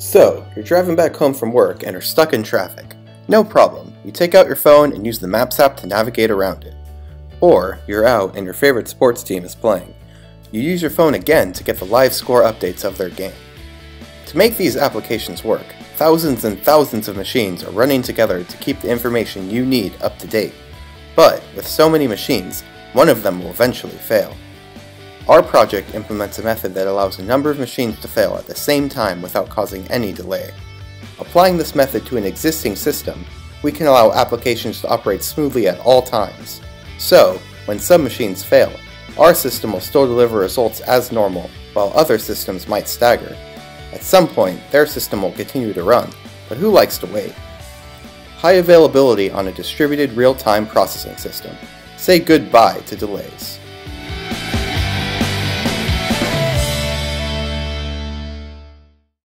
So, you're driving back home from work and are stuck in traffic. No problem, you take out your phone and use the Maps app to navigate around it. Or, you're out and your favorite sports team is playing. You use your phone again to get the live score updates of their game. To make these applications work, thousands and thousands of machines are running together to keep the information you need up to date. But, with so many machines, one of them will eventually fail. Our project implements a method that allows a number of machines to fail at the same time without causing any delay. Applying this method to an existing system, we can allow applications to operate smoothly at all times. So, when some machines fail, our system will still deliver results as normal, while other systems might stagger. At some point, their system will continue to run, but who likes to wait? High availability on a distributed real-time processing system. Say goodbye to delays.